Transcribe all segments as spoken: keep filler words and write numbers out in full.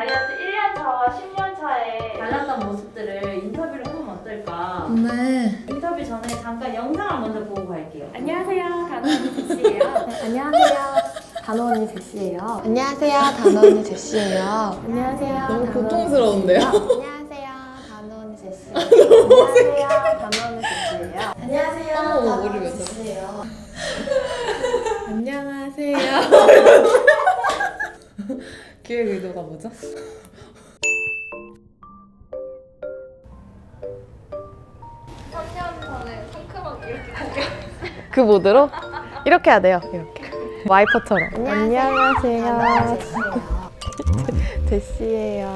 다이어트 일 년 차와 십 년 차에 달랐던 모습들을 인터뷰로 보면 어떨까? 네. 인터뷰 전에 잠깐 영상을 먼저 보고 갈게요. 안녕하세요, 다노언니 제시예요. 안녕하세요, 다노언니 제시예요. 안녕하세요, 다노언니 제시예요. 안녕하세요. 너무 고통스러운데요? 안녕하세요, 다노언니 제시. 안녕하세요, 다노언니 제시예요. 안녕하세요, 다노언니 제시예요. 안녕하세요. 기획 의도가 뭐죠? 삼 년 전에 상큼하게 이렇게 그 모드로? 이렇게 해야 돼요, 이렇게. 와이퍼처럼. 안녕하세요. 안녕하세요. 제시예요.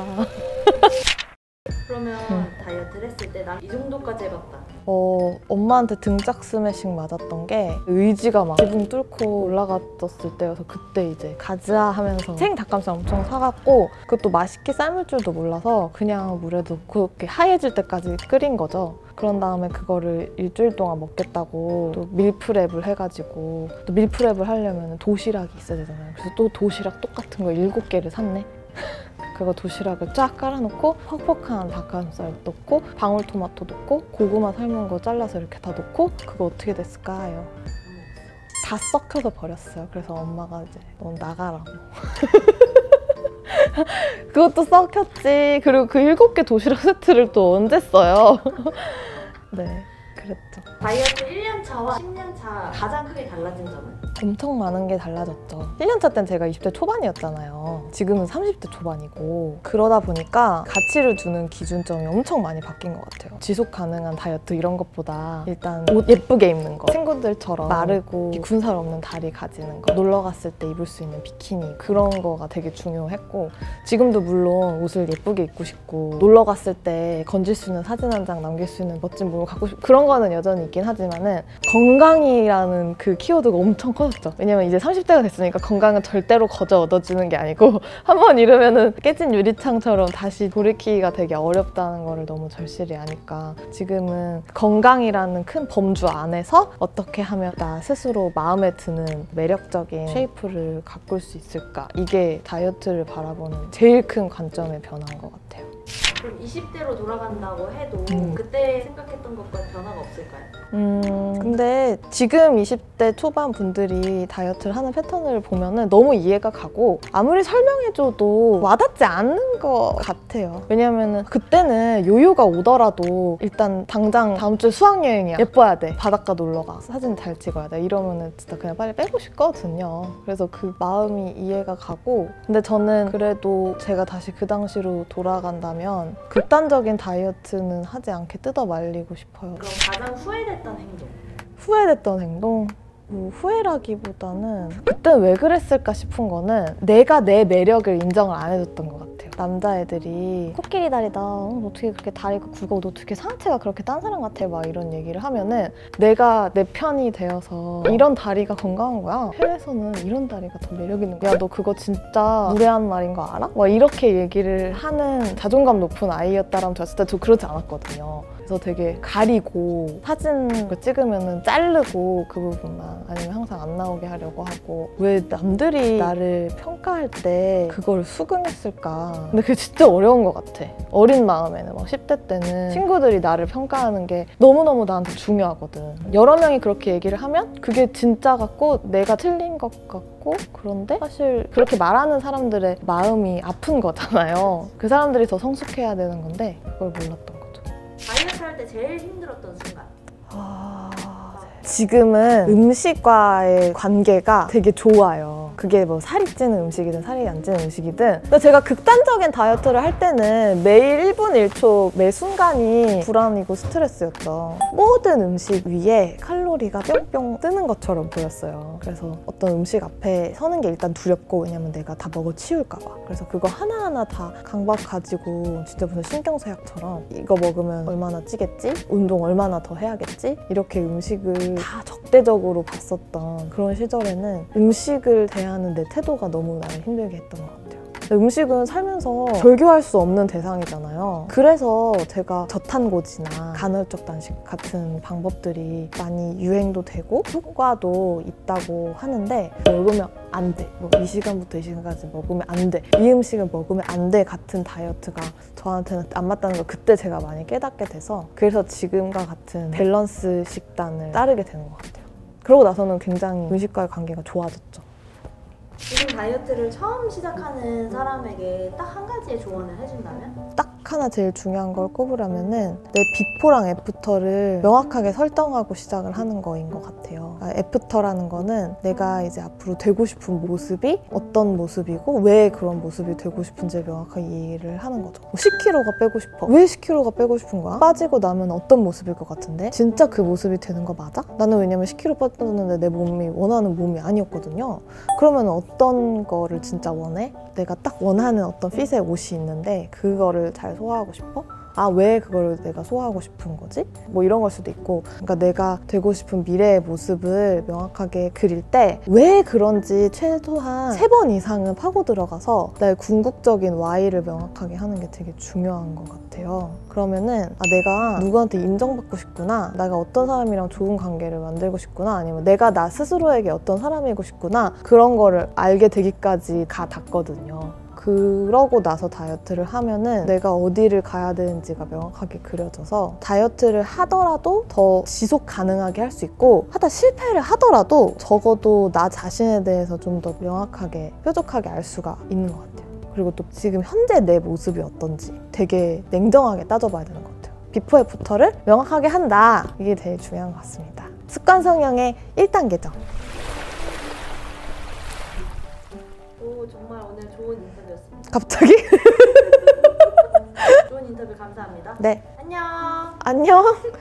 그러면 음. 다이어트를 했을 때 난 이 정도까지 해봤다. 어, 엄마한테 등짝 스매싱 맞았던 게 의지가 막 지붕 뚫고 올라갔었을 때여서 그때 이제 가자 하면서 생 닭가슴살 엄청 사갖고 그것도 맛있게 삶을 줄도 몰라서 그냥 물에 넣고 그렇게 하얘질 때까지 끓인 거죠. 그런 다음에 그거를 일주일 동안 먹겠다고 또 밀프랩을 해가지고 또 밀프랩을 하려면 도시락이 있어야 되잖아요. 그래서 또 도시락 똑같은 거 일곱 개를 샀네. 그거 도시락을 쫙 깔아놓고 퍽퍽한 닭가슴살 넣고 방울토마토 넣고 고구마 삶은 거 잘라서 이렇게 다 넣고 그거 어떻게 됐을까요? 다 썩혀서 버렸어요. 그래서 엄마가 이제 넌 나가라고. 그것도 썩혔지. 그리고 그 일곱 개 도시락 세트를 또 언제 써요? 네, 그랬죠. 다이어트 일 년 차와 십 년 차 가장 크게 달라진 점은? 엄청 많은 게 달라졌죠. 일 년 차 때는 제가 이십 대 초반이었잖아요. 지금은 삼십 대 초반이고 그러다 보니까 가치를 주는 기준점이 엄청 많이 바뀐 것 같아요. 지속 가능한 다이어트 이런 것보다 일단 옷 예쁘게 입는 거, 친구들처럼 마르고 군살 없는 다리 가지는 거, 놀러 갔을 때 입을 수 있는 비키니 그런 거가 되게 중요했고 지금도 물론 옷을 예쁘게 입고 싶고 놀러 갔을 때 건질 수 있는 사진 한 장 남길 수 있는 멋진 몸을 갖고 싶고 그런 거는 여전히 있긴 하지만은 건강이라는 그 키워드가 엄청 커졌죠. 왜냐면 이제 삼십 대가 됐으니까 건강은 절대로 거저 얻어지는 게 아니고 한번 잃으면은 깨진 유리창처럼 다시 돌이키기가 되게 어렵다는 거를 너무 절실히 아니까 지금은 건강이라는 큰 범주 안에서 어떻게 하면 나 스스로 마음에 드는 매력적인 쉐이프를 가꿀 수 있을까, 이게 다이어트를 바라보는 제일 큰 관점의 변화인 것 같아요. 그럼 이십 대로 돌아간다고 해도 음. 그때 생각했던 것과 변화가 없을까요? 음, 근데 지금 이십 대 초반 분들이 다이어트를 하는 패턴을 보면은 너무 이해가 가고 아무리 설명해줘도 와닿지 않는 것 같아요. 왜냐면은 그때는 요요가 오더라도 일단 당장 다음 주에 수학여행이야, 예뻐야 돼, 바닷가 놀러가, 사진 잘 찍어야 돼 이러면은 진짜 그냥 빨리 빼고 싶거든요. 그래서 그 마음이 이해가 가고 근데 저는 그래도 제가 다시 그 당시로 돌아간다면 극단적인 다이어트는 하지 않게 뜯어 말리고 싶어요. 그럼 가장 후회됐던 행동? 후회됐던 행동? 뭐 후회라기보다는 그때 왜 그랬을까 싶은 거는 내가 내 매력을 인정을 안 해줬던 것 같아요. 남자애들이 코끼리 다리다, 어, 어떻게 그렇게 다리가 굵어, 너 어떻게 상체가 그렇게 딴 사람 같아 막 이런 얘기를 하면은 내가 내 편이 되어서 이런 다리가 건강한 거야, 해외에서는 이런 다리가 더 매력 있는 거야, 야 너 그거 진짜 무례한 말인 거 알아? 막 이렇게 얘기를 하는 자존감 높은 아이였다라면 저 진짜 저 그러지 않았거든요. 그래서 되게 가리고 사진 찍으면은 자르고 그 부분만 아니면 항상 안 나오게 하려고 하고 왜 남들이 나를 평가할 때 그걸 수긍했을까. 근데 그게 진짜 어려운 것 같아. 어린 마음에는 막 십 대 때는 친구들이 나를 평가하는 게 너무너무 나한테 중요하거든. 여러 명이 그렇게 얘기를 하면 그게 진짜 같고 내가 틀린 것 같고 그런데 사실 그렇게 말하는 사람들의 마음이 아픈 거잖아요. 그 사람들이 더 성숙해야 되는 건데 그걸 몰랐던 거죠. 다이어트 할 때 제일 힘들었던 순간? 아... 지금은 음식과의 관계가 되게 좋아요. 그게 뭐 살이 찌는 음식이든 살이 안 찌는 음식이든. 근데 제가 극단적인 다이어트를 할 때는 매일 일 분 일 초 매 순간이 불안이고 스트레스였죠. 모든 음식 위에 칼로리가 뿅뿅 뜨는 것처럼 보였어요. 그래서 어떤 음식 앞에 서는 게 일단 두렵고 왜냐면 내가 다 먹어 치울까 봐. 그래서 그거 하나하나 다 강박 가지고 진짜 무슨 신경쇠약처럼 이거 먹으면 얼마나 찌겠지? 운동 얼마나 더 해야겠지? 이렇게 음식을 다 적대적으로 봤었던 그런 시절에는 음식을 대하는 내 태도가 너무 나를 힘들게 했던 것 같아요. 음식은 살면서 절교할 수 없는 대상이잖아요. 그래서 제가 저탄고지나 간헐적 단식 같은 방법들이 많이 유행도 되고 효과도 있다고 하는데, 먹으면 안 돼, 뭐 이 시간부터 이 시간까지 먹으면 안 돼, 이 음식을 먹으면 안 돼 같은 다이어트가 저한테는 안 맞다는 걸 그때 제가 많이 깨닫게 돼서, 그래서 지금과 같은 밸런스 식단을 따르게 되는 것 같아요. 그러고 나서는 굉장히 음식과의 관계가 좋아졌죠. 지금 다이어트를 처음 시작하는 사람에게 딱 한 가지의 조언을 해준다면? 딱 하나 제일 중요한 걸 꼽으라면은 내 비포랑 애프터를 명확하게 설정하고 시작을 하는 거인 것 같아요. 그러니까 애프터라는 거는 내가 이제 앞으로 되고 싶은 모습이 어떤 모습이고 왜 그런 모습이 되고 싶은지를 명확하게 이해를 하는 거죠. 십 킬로그램가 빼고 싶어. 왜 십 킬로그램가 빼고 싶은 거야? 빠지고 나면 어떤 모습일 것 같은데? 진짜 그 모습이 되는 거 맞아? 나는 왜냐면 십 킬로그램 빠졌는데 내 몸이 원하는 몸이 아니었거든요. 그러면 어떤 거를 진짜 원해? 내가 딱 원하는 어떤 핏의 옷이 있는데 그거를 잘 소화하고 싶어? 아, 왜 그걸 내가 소화하고 싶은 거지? 뭐 이런 걸 수도 있고. 그러니까 내가 되고 싶은 미래의 모습을 명확하게 그릴 때 왜 그런지 최소한 세 번 이상은 파고 들어가서 나의 궁극적인 와이를 명확하게 하는 게 되게 중요한 것 같아요. 그러면은 아, 내가 누구한테 인정받고 싶구나, 내가 어떤 사람이랑 좋은 관계를 만들고 싶구나, 아니면 내가 나 스스로에게 어떤 사람이고 싶구나, 그런 거를 알게 되기까지 가 닿거든요. 그러고 나서 다이어트를 하면은 내가 어디를 가야 되는지가 명확하게 그려져서 다이어트를 하더라도 더 지속 가능하게 할 수 있고, 하다 실패를 하더라도 적어도 나 자신에 대해서 좀 더 명확하게 뾰족하게 알 수가 있는 것 같아요. 그리고 또 지금 현재 내 모습이 어떤지 되게 냉정하게 따져봐야 되는 것 같아요. 비포 애프터를 명확하게 한다, 이게 되게 중요한 것 같습니다. 습관 성형의 일 단계죠. 오, 정말 오늘 좋은 인터뷰였습니다. 갑자기? 좋은 인터뷰 감사합니다. 네. 안녕. 안녕.